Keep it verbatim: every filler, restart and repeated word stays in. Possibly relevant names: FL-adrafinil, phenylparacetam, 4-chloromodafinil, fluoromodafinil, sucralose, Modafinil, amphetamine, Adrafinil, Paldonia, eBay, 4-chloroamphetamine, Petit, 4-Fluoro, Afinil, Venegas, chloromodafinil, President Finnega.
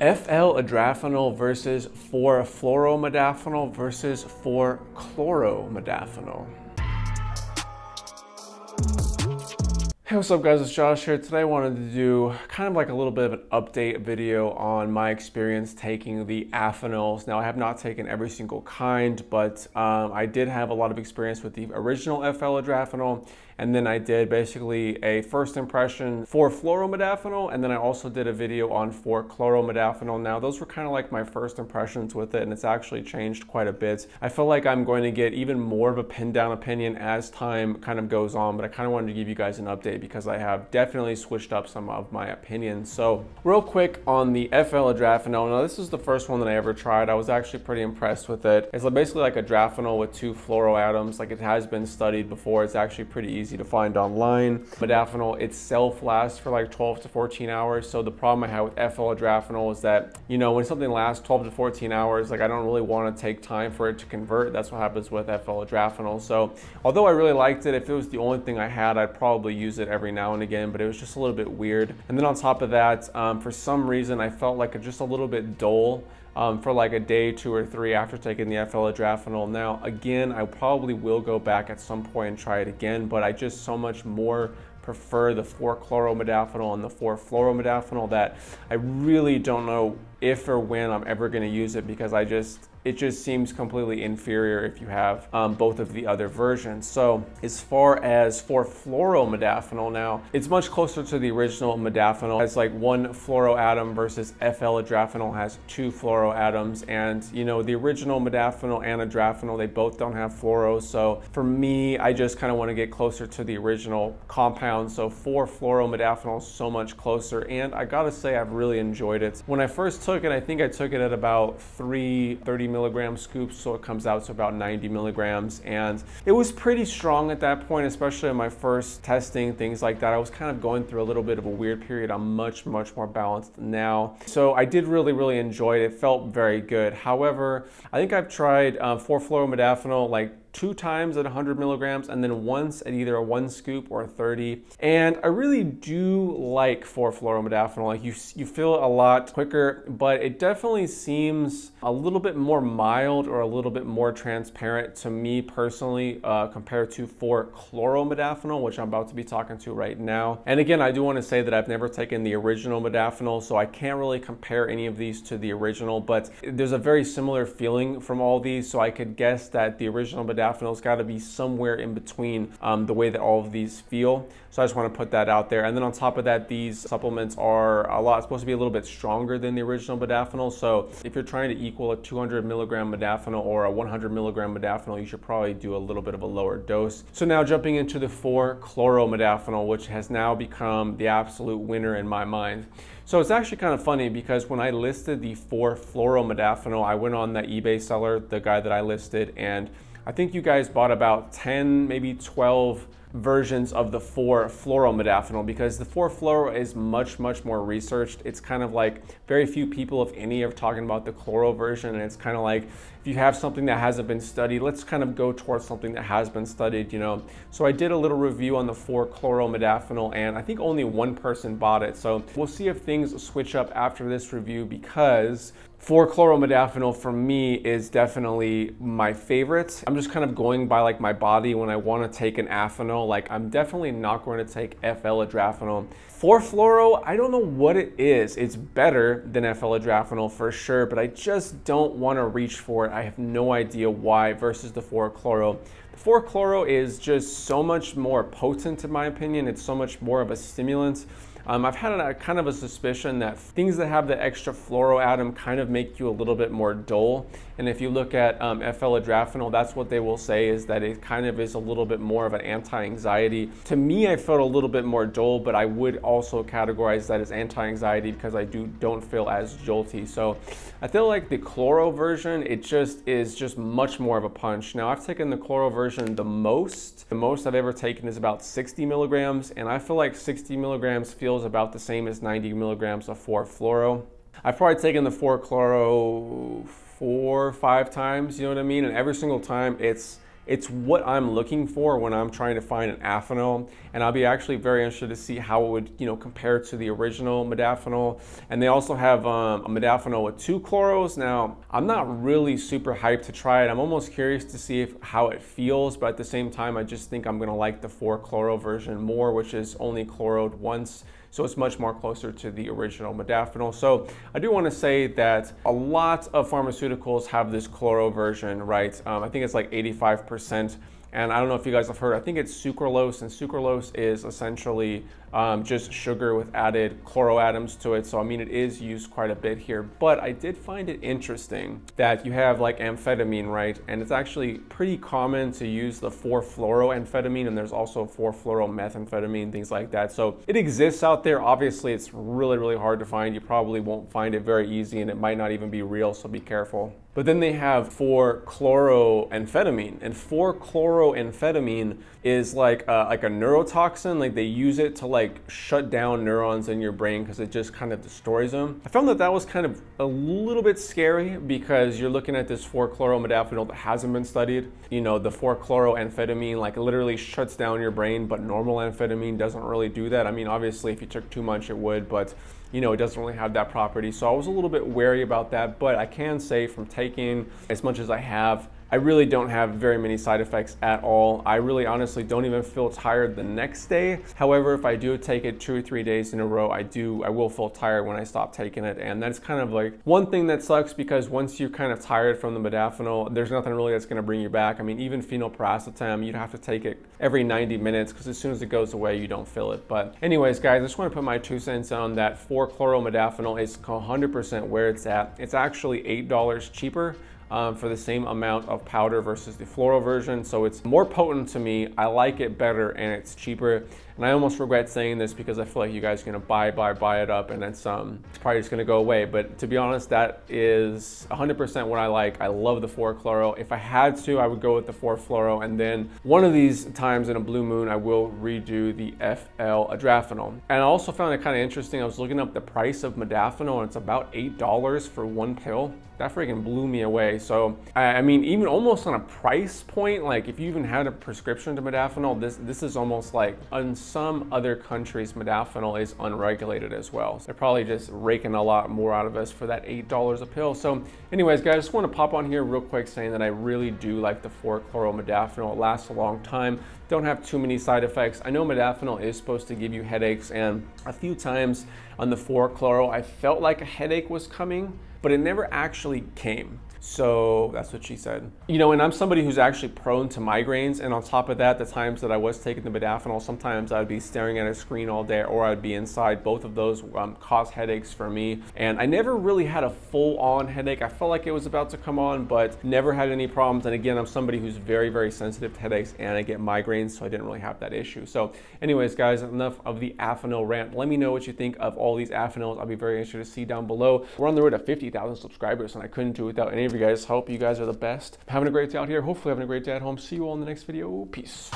F L-adrafinil versus four-fluoromodafinil versus four-chloromodafinil. Hey, what's up guys, it's Josh here. Today I wanted to do kind of like a little bit of an update video on my experience taking the Adrafinils. Now I have not taken every single kind, but um, I did have a lot of experience with the original F L-adrafinil, and then I did basically a first impression for four-fluoromodafinil, and then I also did a video on four-chloromodafinil. Now those were kind of like my first impressions with it, and it's actually changed quite a bit. I feel like I'm going to get even more of a pinned down opinion as time kind of goes on, but I kind of wanted to give you guys an update because I have definitely switched up some of my opinions. So real quick on the F L-adrafinil. Now this is the first one that I ever tried. I was actually pretty impressed with it. It's basically like adrafinil with two fluoro atoms. Like it has been studied before. It's actually pretty easy to find online. Modafinil itself lasts for like twelve to fourteen hours. So the problem I had with F L-adrafinil is that, you know, when something lasts twelve to fourteen hours, like I don't really want to take time for it to convert. That's what happens with F L-adrafinil. So although I really liked it, if it was the only thing I had, I'd probably use it every now and again, but it was just a little bit weird. And then on top of that, um, for some reason I felt like just a little bit dull Um, for like a day, two or three after taking the F L-adrafinil. Now, again, I probably will go back at some point and try it again, but I just so much more prefer the four-chloromodafinil and the four-fluoromodafinil that I really don't know if or when I'm ever gonna use it, because I just, it just seems completely inferior if you have um, both of the other versions. So as far as four-fluoromodafinil now, it's much closer to the original modafinil. It's like one fluoro atom versus F L-adrafinil has two fluoro atoms. And you know, the original modafinil and adrafinil, they both don't have fluoro. So for me, I just kind of want to get closer to the original compound. So four-fluoromodafinil is so much closer. And I gotta say, I've really enjoyed it. When I first took it, I think I took it at about three thirty milligram scoops, so it comes out to about ninety milligrams, and it was pretty strong at that point, especially in my first testing, things like that. I was kind of going through a little bit of a weird period. I'm much much more balanced now, so I did really really enjoy it. It felt very good. However, I think I've tried uh, four-fluoromodafinil like two times at one hundred milligrams, and then once at either a one scoop or a thirty. And I really do like four-fluoromodafinil. Like you, you feel it a lot quicker, but it definitely seems a little bit more mild or a little bit more transparent to me personally uh, compared to four-chloromodafinil, which I'm about to be talking to right now. And again, I do want to say that I've never taken the original modafinil, so I can't really compare any of these to the original, but there's a very similar feeling from all these, so I could guess that the original modafinil Adrafinil's got to be somewhere in between um, the way that all of these feel. So I just want to put that out there. And then on top of that, these supplements are a lot supposed to be a little bit stronger than the original modafinil. So if you're trying to equal a two hundred milligram modafinil or a one hundred milligram modafinil, you should probably do a little bit of a lower dose. So now jumping into the four-chloromodafinil, which has now become the absolute winner in my mind. So it's actually kind of funny because when I listed the four-fluoromodafinil, I went on that eBay seller, the guy that I listed, and I think you guys bought about ten, maybe twelve versions of the four-fluoromodafinil, because the four-fluoro is much, much more researched. It's kind of like very few people, if any, are talking about the chloro version, and it's kind of like, if you have something that hasn't been studied, let's kind of go towards something that has been studied, you know? So I did a little review on the four-chloromodafinil, and I think only one person bought it. So we'll see if things switch up after this review, because four-chloromodafinil for me is definitely my favorite. I'm just kind of going by like my body when I want to take an Adrafinil. Like I'm definitely not going to take F L-adrafinil. four-fluoro, I don't know what it is. It's better than F L-adrafinil for sure, but I just don't want to reach for it. I have no idea why versus the four-chloro. The four-chloro is just so much more potent in my opinion. It's so much more of a stimulant. Um, I've had a, kind of a suspicion that things that have the extra fluoro atom kind of make you a little bit more dull. And if you look at um, F L-adrafinil, that's what they will say, is that it kind of is a little bit more of an anti-anxiety. To me, I felt a little bit more dull, but I would also categorize that as anti-anxiety because I do, don't feel as jolty. So I feel like the chloro version, it just is just much more of a punch. Now I've taken the chloro version the most. The most I've ever taken is about sixty milligrams. And I feel like sixty milligrams feels about the same as ninety milligrams of four-fluoro. I've probably taken the four-chloro four, five times, you know what I mean? And every single time it's It's what I'm looking for when I'm trying to find an Afinil, and I'll be actually very interested to see how it would, you know, compare to the original modafinil. And they also have um, a modafinil with two chloros. Now, I'm not really super hyped to try it. I'm almost curious to see if, how it feels, but at the same time, I just think I'm gonna like the four-chloro version more, which is only chloroed once. So it's much more closer to the original modafinil. So I do want to say that a lot of pharmaceuticals have this chloro version, right? Um, I think it's like eighty-five percent. And I don't know if you guys have heard, I think it's sucralose, and sucralose is essentially um, just sugar with added chloro atoms to it. So I mean, it is used quite a bit here, but I did find it interesting that you have like amphetamine, right? And it's actually pretty common to use the four-fluoroamphetamine, and there's also four-fluoromethamphetamine, things like that. So it exists out there. Obviously, it's really, really hard to find. You probably won't find it very easy, and it might not even be real, so be careful. But then they have four-chloroamphetamine, and four-chloroamphetamine is like a, like a neurotoxin. Like they use it to like shut down neurons in your brain because it just kind of destroys them. I found that that was kind of a little bit scary because you're looking at this four-chloromodafinil that hasn't been studied. You know, the four-chloroamphetamine like literally shuts down your brain, but normal amphetamine doesn't really do that. I mean, obviously if you took too much, it would, but you know, it doesn't really have that property. So I was a little bit wary about that, but I can say from taking as much as I have, I really don't have very many side effects at all. I really honestly don't even feel tired the next day. However, if I do take it two or three days in a row, I do, I will feel tired when I stop taking it. And that's kind of like one thing that sucks, because once you're kind of tired from the modafinil, there's nothing really that's gonna bring you back. I mean, even phenylparacetam, you'd have to take it every ninety minutes, because as soon as it goes away, you don't feel it. But anyways, guys, I just wanna put my two cents on that. Four-chloromodafinil is one hundred percent where it's at. It's actually eight dollars cheaper Um, for the same amount of powder versus the fluoro version. So it's more potent to me. I like it better, and it's cheaper. And I almost regret saying this because I feel like you guys are gonna buy, buy, buy it up, and it's, um, it's probably just gonna go away. But to be honest, that is one hundred percent what I like. I love the four-chloro. If I had to, I would go with the four-fluoro. And then one of these times in a blue moon, I will redo the F L-adrafinil. And I also found it kind of interesting. I was looking up the price of modafinil, and it's about eight dollars for one pill. That freaking blew me away. So, I mean, even almost on a price point, like if you even had a prescription to modafinil, this this is almost like, in some other countries, modafinil is unregulated as well. So they're probably just raking a lot more out of us for that eight dollars a pill. So anyways, guys, I just wanna pop on here real quick saying that I really do like the four-chloromodafinil. It lasts a long time. Don't have too many side effects. I know modafinil is supposed to give you headaches, and a few times on the four-chloro, I felt like a headache was coming, but it never actually came. So that's what she said. You know, and I'm somebody who's actually prone to migraines, and on top of that, the times that I was taking the modafinil, sometimes I'd be staring at a screen all day, or I'd be inside. Both of those um, caused headaches for me, and I never really had a full-on headache. I felt like it was about to come on, but never had any problems. And again, I'm somebody who's very, very sensitive to headaches, and I get migraines, so I didn't really have that issue. So anyways, guys, enough of the Afinil rant. Let me know what you think of all these Afinils. I'll be very interested to see down below. We're on the road to fifty thousand subscribers, and I couldn't do without any you guys. Hope you guys are the best. Having a great day out here. Hopefully having a great day at home. See you all in the next video. Peace.